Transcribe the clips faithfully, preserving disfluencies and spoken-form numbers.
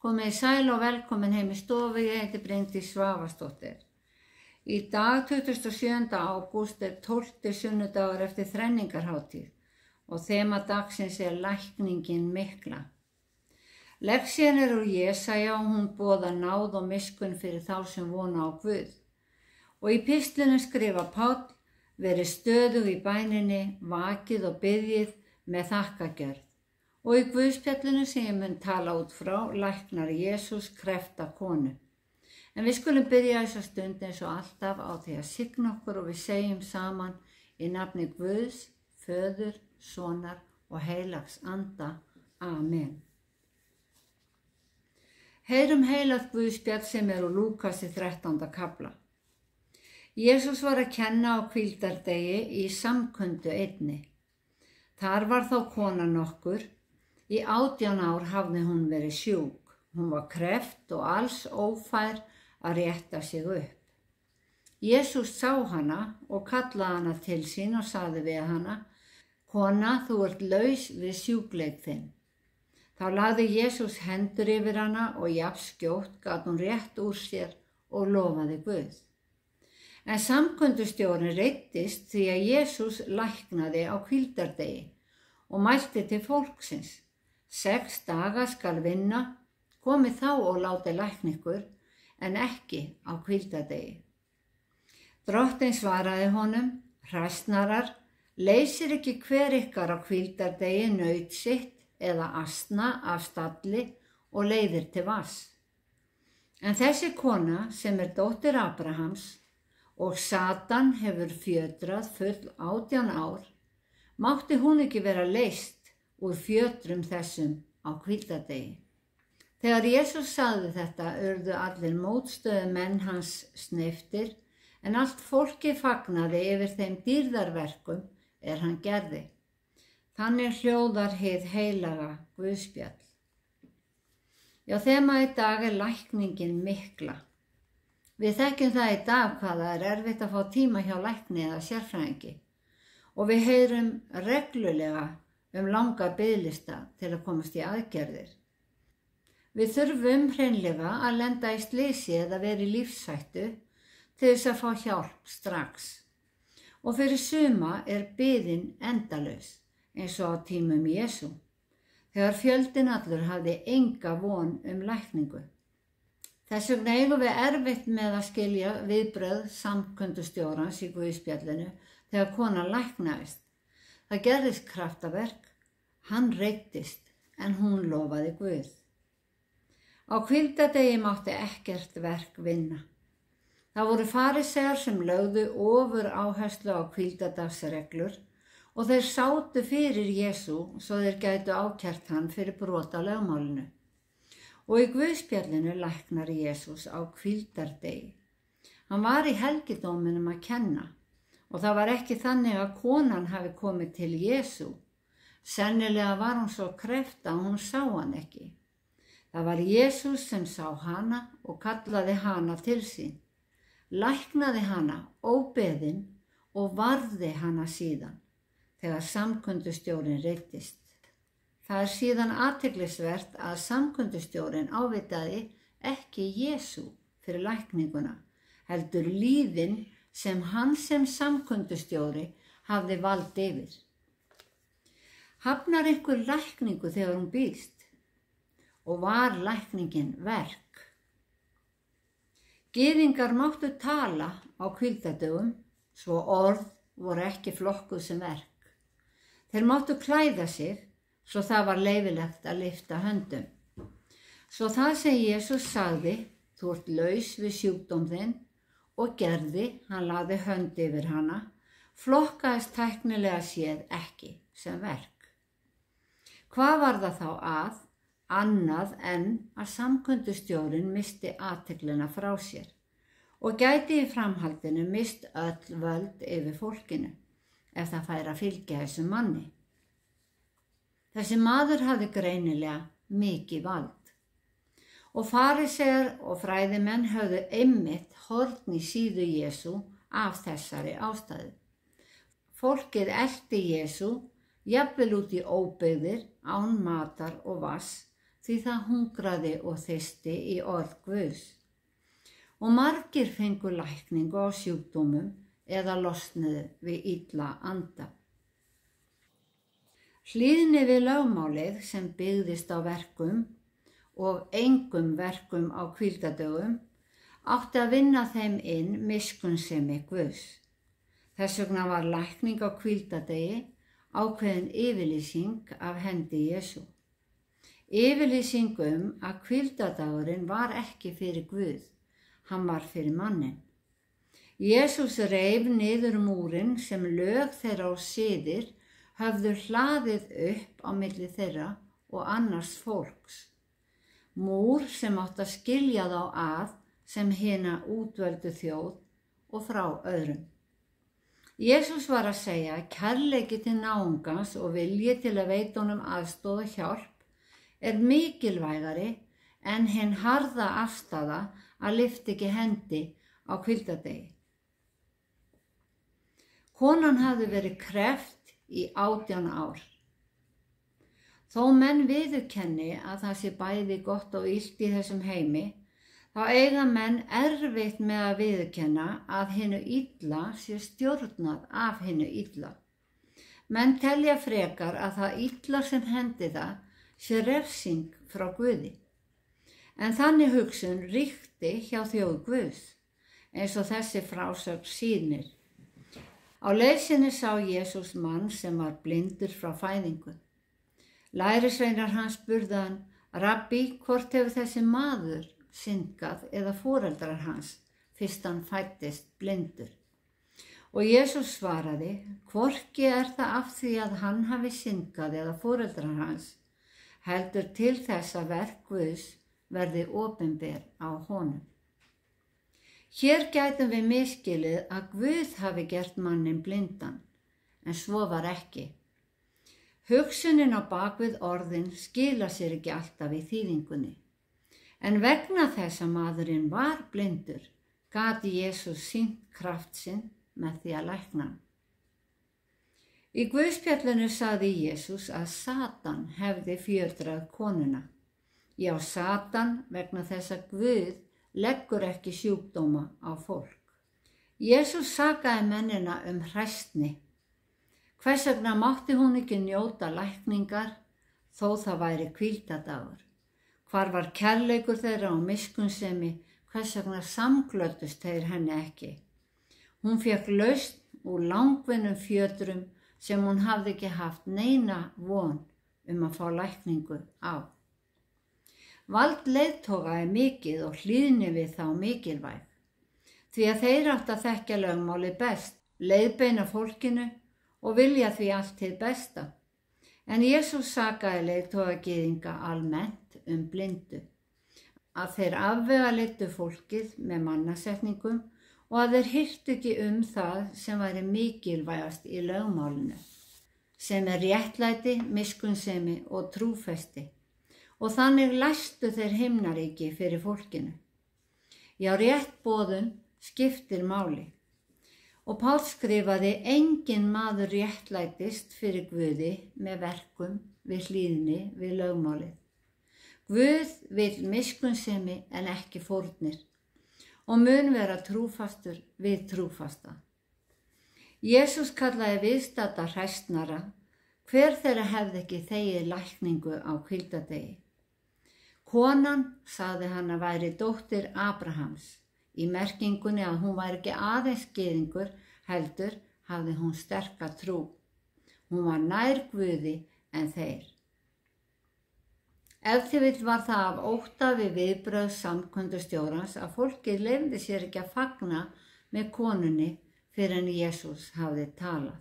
Komið sæl og velkomin heim í stofu, ég heiti Bryndís Svavarsdóttir. Í dag tuttugasta og sjöunda ágúst er tólfti sunnudagur eftir þrenningarhátíð og þema dagsins er lækningin mikla. Lexían er úr Jesaja og hún boðar náð og miskunn fyrir þá sem vona á Guð. Og í pistlunum skrifa Páll, verið stöðug í bæninni, vakið og biðjið með þakkagjörð. Og í guðspjallinu sem ég mun tala út frá læknar Jesús krefta konu. En við skulum byrja þessa stund eins og alltaf á því að signa okkur og við segjum saman í nafni Guðs, Föður, Sonar og Heilags Anda. Amen. Heyrum heilað guðspjall sem er úr Lúkasi þrettánda kafla. Jesús var að kenna á hvíldardegi í samkundu einni. Þar var þá konan nokkur. Í átján ár hafði hún verið sjúk, hún var kreft og alls ófær að rétta sig upp. Jesús sá hana og kallaði hana til sín og sagði við hana, kona, þú ert laus við sjúkleik þinn. Þá lagði Jesús hendur yfir hana og jafnskjótt gat hún rétt úr sér og lofaði Guð. En samkundustjórinn reiddist því að Jesús læknaði á hvíldardegi og mælti til fólksins. Sex daga skal vinna, komi þá og láti lækna ykkur, en ekki á hvíldardegi. Drottinn svaraði honum, hræsnarar, leysir ekki hver ykkar á hvíldardegi naut sitt eða asna af stalli og leiðir til vatns. En þessi kona sem er dóttir Abrahams og Satan hefur fjötrað full átján ár, mátti hún ekki vera leyst úr fjötrum þessum á hvíldardegi. Þegar Jesús sagði þetta urðu allir mótstöðu menn hans sneyptir, en allt fólki fagnaði yfir þeim dýrðarverkum er hann gerði. Þannig hljóðar hið heilaga guðspjall. Já, þema í dag er lækningin mikla. Við þekkjum það í dag hvað það er erfitt að fá tíma hjá lækni eða sérfræðingi og við heyrum reglulega um langa biðlista til að komast í aðgerðir. Við þurfum hreinlega að lenda í slysi eða vera í lífshættu til þess að fá hjálp strax. Og fyrir suma er biðin endalaus eins og á tímum Jesú, þegar fjöldinn allur hafði enga von um lækningu. Þess vegna eigum við erfitt með að skilja viðbrögð samkundustjórans í guðspjallinu þegar kona læknaðist. Það gerðist kraftaverk, hann reiddist en hún lofaði Guð. Á hvíldardegi mátti ekkert verk vinna. Það voru farisegar sem lögðu ofur áherslu á hvíldardagsreglur og þeir sátu fyrir Jesú svo þeir gætu ákært hann fyrir brot á lögmálinu. Og í guðspjallinu læknar Jesús á hvíldardegi. Hann var í helgidóminum að kenna. Og það var ekki þannig að konan hafi komið til Jesú. Sennilega var hún svo kreft að hún sá hann ekki. Það var Jesús sem sá hana og kallaði hana til sín. Læknaði hana óbeðin og varði hana síðan þegar samkundustjórinn reiddist. Það er síðan athyglisvert að samkundustjórinn ávitaði ekki Jesú fyrir lækninguna, heldur líðin sem hann sem samkundustjóri hafði vald yfir. Hafnar einhver lækningu þegar hún býðst og var lækningin verk. Gyðingar máttu tala á hvíldardögum svo orð voru ekki flokkuð sem verk. Þeir máttu klæða sig svo það var leyfilegt að lyfta höndum. Svo það sem Jesús sagði, þú ert laus við sjúkdóm þinn, og gerði, hann lagði hönd yfir hana, flokkaðist tæknilega séð ekki sem verk. Hvað var það þá að, annað en að samkundustjórinn misti athyglinna frá sér og gæti í framhaldinu mist öll völd yfir fólkinu ef það færi að fylgja þessum manni? Þessi maður hafði greinilega mikið vald. Og farisegar og fræðimenn höfðu einmitt horn í síðu Jesú af þessari ástæðu. Fólkið elti Jesú jafnvel út í óbyggðir án matar og vass, því það hungraði og þyrsti í orð Guðs. Og margir fengu lækningu á sjúkdómum eða losnuðu við illa anda. Hlýðni við lögmálið sem byggðist á verkum og engum verkum á hvíldadögum átti að vinna þeim inn miskunnsemi Guðs. Þess vegna var lækning á hvíldadegi ákveðin yfirlýsing af hendi Jesú. Yfirlýsing um að hvíldadagurinn var ekki fyrir Guð, hann var fyrir mannin. Jesús reif niður múrin sem lög þeirra og siðir höfðu hlaðið upp á milli þeirra og annars fólks. Múr sem átt að skilja þá að sem hina útvöldu þjóð og frá öðrum. Jesús var að segja að kærleiki til náungans og vilji til að veita honum aðstoð og hjálp er mikilvægari en hinn harða afstaða að lyfta ekki hendi á hvíldardegi. Konan hafði verið kreppt í átján ár. Þó menn viðurkenni að það sé bæði gott og illt í þessum heimi, þá eiga menn erfitt með að viðurkenna að hinu illa sé stjórnað af hinu illa. Menn telja frekar að það illa sem hendi það sé refsing frá Guði. En þannig hugsun ríkti hjá þjóð Guðs, eins og þessi frásögn sýnir. Á leiðsinni sá Jesús mann sem var blindur frá fæðingu. Lærisveinar hans spurðu hann: Rabbi, hvort hefur þessi maður syndgað eða foreldrar hans fyrst hann fæddist blindur? Og Jesús svaraði: hvorki er það af því að hann hafi syndgað eða foreldrar hans, heldur til þess að verk Guðs verði opinber á honum. Hér gætum við misskilið að Guð hafi gert mannin blindan, en svo var ekki. Hugsunin á bakvið orðin skila sér ekki alltaf í þýðingunni. En vegna þess að maðurinn var blindur, gati Jesús sýnt kraft sinn með því að lækna hann. Í Guðspjallinu sagði Jesús að Satan hefði fjöldrað konuna. Já, Satan, vegna þess að Guð leggur ekki sjúkdóma á fólk. Jesús sakaði mennina um hræstni. Hvers vegna mátti hún ekki njóta lækningar þó það væri hvíldadagur? Hvar var kærleikur þeirra og miskunnsemi? Hvers vegna samglöddust þeir henni ekki? Hún fekk lausn úr langvinnum fjötrum sem hún hafði ekki haft neina von um að fá lækningu á. Vald leiðtoga er mikið og hlýðni við þá mikilvæg, því að þeir átt að þekkja lögmáli best, leiðbeina fólkinu og vilja því allt til besta. En Jesús sakaði leiðtogagyðinga almennt um blindu, að þeir afvega leiddu fólkið með mannasetningum og að þeir hirtu ekki um það sem væri mikilvægast í lögmálinu, sem er réttlæti, miskunnsemi og trúfesti, og þannig læstu þeir himnaríki fyrir fólkinu. Já, rétt boðun skiptir máli. Og Páll skrifaði: engin maður réttlætist fyrir Guði með verkum við hlýðni við lögmálið. Guð vill miskunnsemi en ekki fórnir og mun vera trúfastur við trúfasta. Jesús kallaði viðstadda hræstnara, hver þeirra hefði ekki þegið lækningu á hvíldardegi. Konan sagði hann að væri dóttir Abrahams, í merkingunni að hún var ekki aðeins gyðingur, heldur hafði hún sterka trú. Hún var nær Guði en þeir. Ef þið vill var það af ótta við viðbrögð samkundustjórans að fólkið leyfði sér ekki að fagna með konunni fyrir en Jesús hafði talað.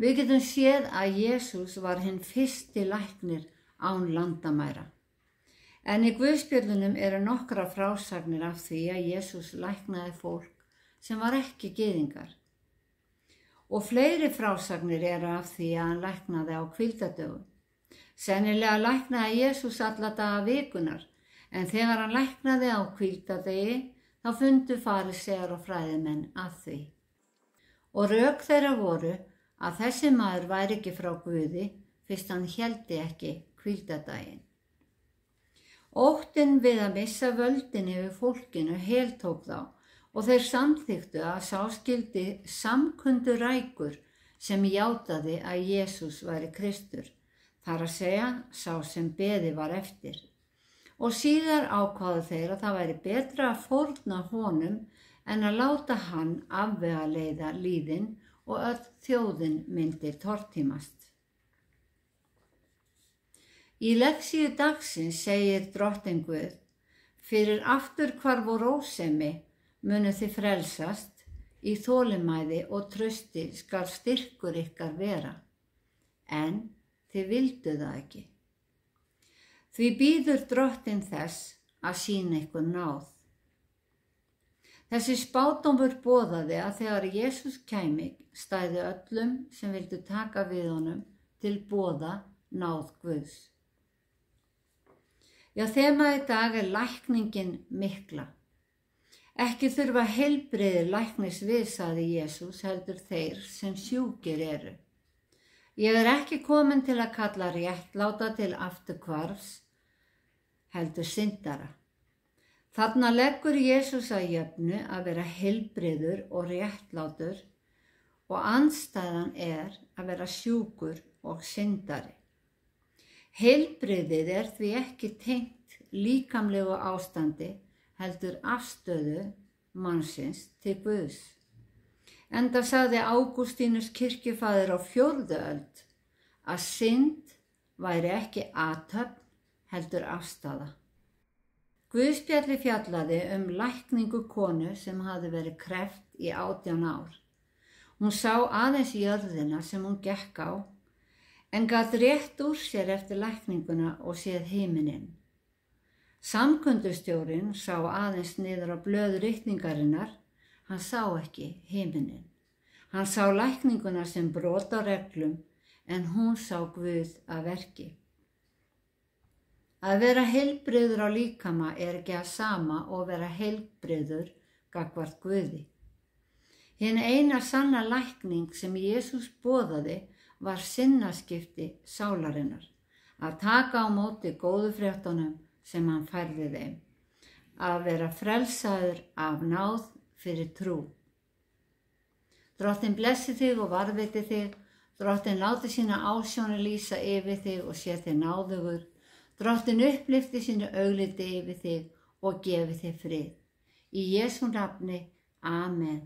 Við getum séð að Jesús var hinn fyrsti læknir án landamæra. En í Guðspjöllunum eru nokkra frásagnir af því að Jesús læknaði fólk sem var ekki gyðingar. Og fleiri frásagnir eru af því að hann læknaði á hvíldadögum. Sennilega læknaði Jesús alla daga vikunar, en þegar hann læknaði á hvíldadegi þá fundu farisear og fræðimenn að því. Og rök þeirra voru að þessi maður væri ekki frá Guði fyrst hann héldi ekki hvíldadaginn. Óttinn við að missa völdin yfir fólkinu heltók þá og þeir samþyktu að sá skyldi samkundu rækur sem játaði að Jesús væri Kristur, þar að segja sá sem beði var eftir. Og síðar ákváðu þeir að það væri betra að fórna honum en að láta hann afvega leiða líðin og öll þjóðin myndi tortímast. Í lexíu dagsins segir drottin Guð, fyrir aftur hvarf og rósemi munu þið frelsast, í þolinmæði og trausti skal styrkur ykkar vera, en þið vildu það ekki. Því býður drottin þess að sýna ykkur náð. Þessi spádómur boðaði að þegar Jesús kæmi stæði öllum sem vildu taka við honum til boða náð Guðs. Já, þema í dag er lækningin mikla. Ekki þurfa heilbrigðir læknis við, sagði Jesús, heldur þeir sem sjúkir eru. Ég er ekki komin til að kalla réttláta til afturhvarfs, heldur syndara. Þarna leggur Jesús að jöfnu að vera heilbrigður og réttlátur og andstæðan er að vera sjúkur og syndari. Heilbrigðið er því ekki tengt líkamlegu ástandi heldur afstöðu mannsins til Guðs. Enda sagði Ágústínus kirkjufaðir á fjórðu öld að synd væri ekki athöfn heldur afstaða. Guðspjalli fjallaði um lækningu konu sem hafði verið kreft í átján ár. Hún sá aðeins jörðina sem hún gekk á, en gat rétt úr sér eftir lækninguna og séð himininn. Samkundustjórinn sá aðeins niður á blöð ritningarinnar, hann sá ekki himininn. Hann sá lækninguna sem brot á reglum, en hún sá Guð að verki. Að vera heilbrigður á líkama er ekki að sama og vera heilbrigður gagnvart Guði. Hinn eina sanna lækning sem Jesús boðaði var sinnaskipti sálarinnar, að taka á móti góðu fréttunum sem hann færði þeim, að vera frelsaður af náð fyrir trú. Drottinn blessi þig og varðveiti þig, drottinn láti sína ásjónu lýsa yfir þig og sé þig náðugur, drottinn upplifti sína augliti yfir þig og gefi þig frið. Í Jesú nafni, amen.